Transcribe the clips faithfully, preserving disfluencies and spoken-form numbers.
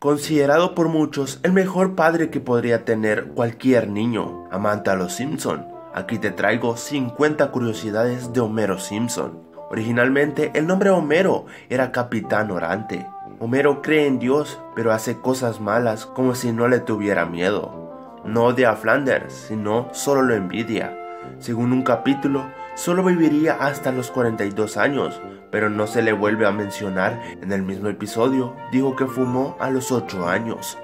considerado por muchos el mejor padre que podría tener cualquier niño. Amante a los Simpson, aquí te traigo cincuenta curiosidades de Homero Simpson. Originalmente el nombre Homero era Capitán Orante. Homero cree en Dios, pero hace cosas malas como si no le tuviera miedo. No odia a Flanders, sino solo lo envidia. Según un capítulo, solo viviría hasta los cuarenta y dos años, pero no se le vuelve a mencionar. En el mismo episodio, dijo que fumó a los ocho años.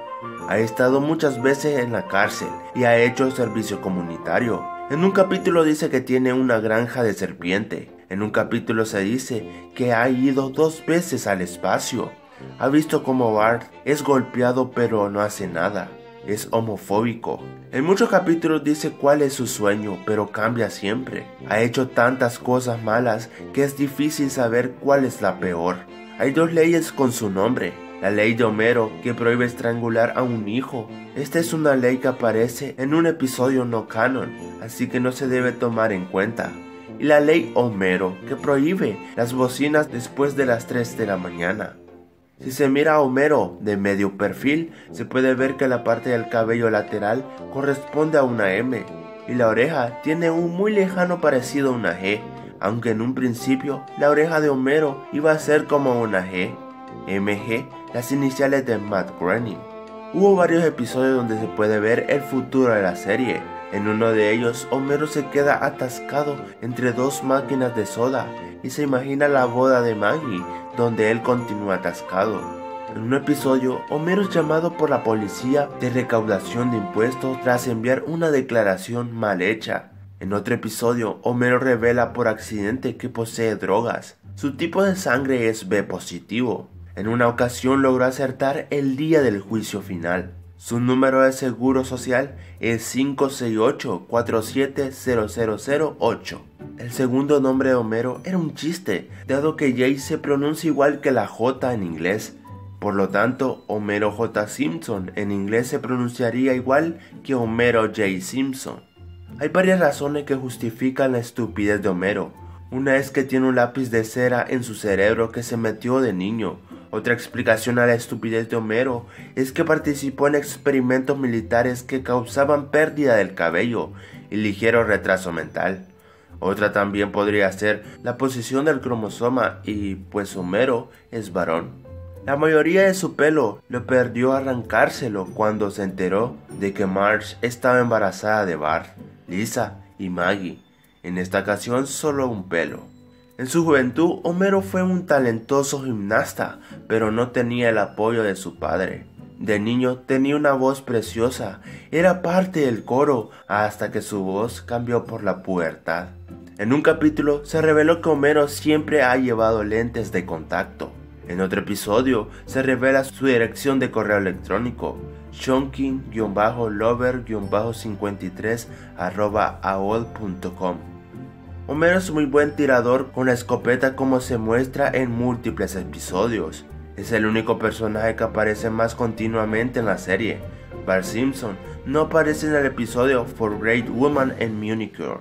Ha estado muchas veces en la cárcel y ha hecho servicio comunitario. En un capítulo dice que tiene una granja de serpiente. En un capítulo se dice que ha ido dos veces al espacio. Ha visto cómo Bart es golpeado pero no hace nada. Es homofóbico. En muchos capítulos dice cuál es su sueño, pero cambia siempre. Ha hecho tantas cosas malas que es difícil saber cuál es la peor. Hay dos leyes con su nombre. La ley de Homero, que prohíbe estrangular a un hijo. Esta es una ley que aparece en un episodio no canon, así que no se debe tomar en cuenta. Y la ley Homero, que prohíbe las bocinas después de las tres de la mañana. Si se mira a Homero de medio perfil, se puede ver que la parte del cabello lateral corresponde a una M y la oreja tiene un muy lejano parecido a una G, aunque en un principio la oreja de Homero iba a ser como una G, M G, las iniciales de Matt Groening. Hubo varios episodios donde se puede ver el futuro de la serie. En uno de ellos, Homero se queda atascado entre dos máquinas de soda y se imagina la boda de Maggie, donde él continúa atascado. En un episodio, Homero es llamado por la policía de recaudación de impuestos tras enviar una declaración mal hecha. En otro episodio, Homero revela por accidente que posee drogas. Su tipo de sangre es B positivo. En una ocasión logró acertar el día del juicio final. Su número de seguro social es cinco seis ocho cuatro siete cero cero cero ocho. El segundo nombre de Homero era un chiste, dado que J se pronuncia igual que la J en inglés. Por lo tanto, Homero J. Simpson en inglés se pronunciaría igual que Homero J. Simpson. Hay varias razones que justifican la estupidez de Homero. Una es que tiene un lápiz de cera en su cerebro que se metió de niño. Otra explicación a la estupidez de Homero es que participó en experimentos militares que causaban pérdida del cabello y ligero retraso mental. Otra también podría ser la posición del cromosoma y pues Homero es varón. La mayoría de su pelo lo perdió arrancárselo cuando se enteró de que Marge estaba embarazada de Bart, Lisa y Maggie. En esta ocasión solo un pelo. En su juventud, Homero fue un talentoso gimnasta, pero no tenía el apoyo de su padre. De niño tenía una voz preciosa, era parte del coro, hasta que su voz cambió por la pubertad. En un capítulo se reveló que Homero siempre ha llevado lentes de contacto. En otro episodio se revela su dirección de correo electrónico, shonkin guion lover cincuenta y tres arroba aol punto com. Homero es muy buen tirador con la escopeta, como se muestra en múltiples episodios. Es el único personaje que aparece más continuamente en la serie. Bar Simpson no aparece en el episodio For Great Woman en Municure.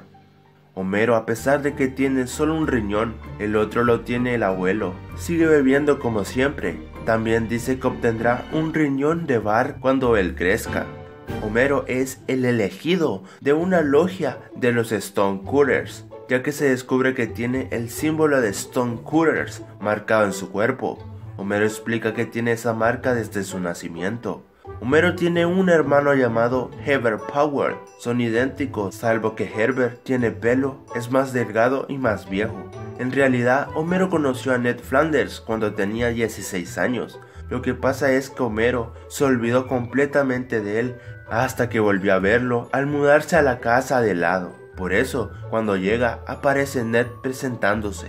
Homero, a pesar de que tiene solo un riñón, el otro lo tiene el abuelo, sigue bebiendo como siempre. También dice que obtendrá un riñón de Bart cuando él crezca. Homero es el elegido de una logia de los Stonecutters, ya que se descubre que tiene el símbolo de Stonecutters marcado en su cuerpo. Homero explica que tiene esa marca desde su nacimiento. Homero tiene un hermano llamado Herbert Power, son idénticos, salvo que Herbert tiene pelo, es más delgado y más viejo. En realidad, Homero conoció a Ned Flanders cuando tenía dieciséis años. Lo que pasa es que Homero se olvidó completamente de él hasta que volvió a verlo al mudarse a la casa de al lado. Por eso, cuando llega, aparece Ned presentándose.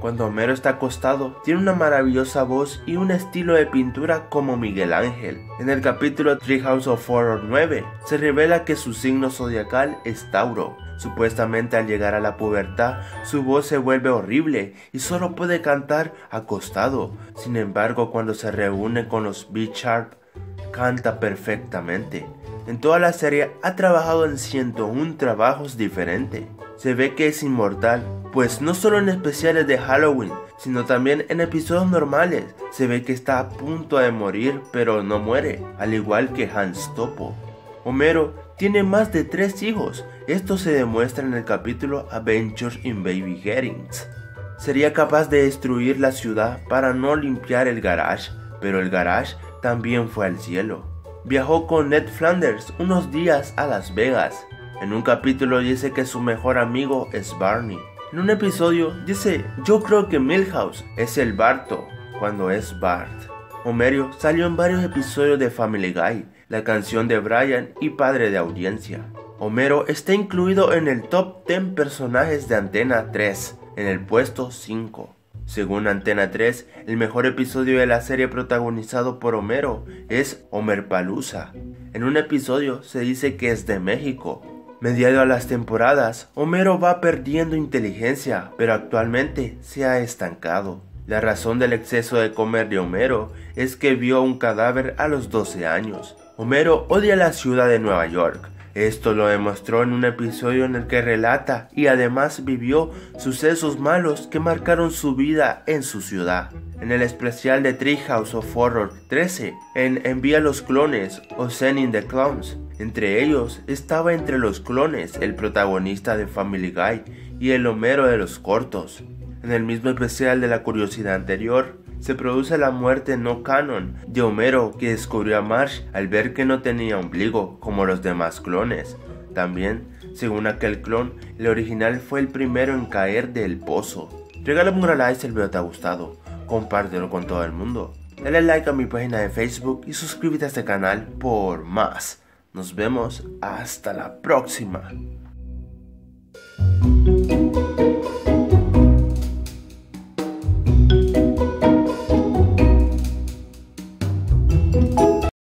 Cuando Homero está acostado, tiene una maravillosa voz y un estilo de pintura como Miguel Ángel. En el capítulo Treehouse of Horror nueve, se revela que su signo zodiacal es Tauro. Supuestamente al llegar a la pubertad, su voz se vuelve horrible y solo puede cantar acostado. Sin embargo, cuando se reúne con los B-sharp, canta perfectamente. En toda la serie ha trabajado en ciento un trabajos diferentes. se ve que es inmortal, pues no solo en especiales de Halloween, sino también en episodios normales, se ve que está a punto de morir, pero no muere, al igual que Hans Topo. Homero tiene más de tres hijos, esto se demuestra en el capítulo Adventures in Baby Herrings. Sería capaz de destruir la ciudad para no limpiar el garage, pero el garage también fue al cielo. Viajó con Ned Flanders unos días a Las Vegas. En un capítulo dice que su mejor amigo es Barney. En un episodio dice, yo creo que Milhouse es el Barto, cuando es Bart. Homero salió en varios episodios de Family Guy, La Canción de Brian y Padre de Audiencia. Homero está incluido en el top diez personajes de Antena tres, en el puesto cinco. Según Antena tres, el mejor episodio de la serie protagonizado por Homero es Homerpalooza. En un episodio se dice que es de México. Mediado a las temporadas, Homero va perdiendo inteligencia, pero actualmente se ha estancado. La razón del exceso de comer de Homero es que vio un cadáver a los doce años. Homero odia la ciudad de Nueva York. Esto lo demostró en un episodio en el que relata y además vivió sucesos malos que marcaron su vida en su ciudad. En el especial de Treehouse of Horror trece, en Envía a los Clones o Send in the Clowns, entre ellos estaba entre los clones el protagonista de Family Guy y el Homero de los cortos. En el mismo especial de la curiosidad anterior, se produce la muerte no canon de Homero, que descubrió a Marge al ver que no tenía ombligo como los demás clones. También, según aquel clon, el original fue el primero en caer del pozo. Regálame un gran like si el video te ha gustado, compártelo con todo el mundo, dale like a mi página de Facebook y suscríbete a este canal por más. Nos vemos hasta la próxima.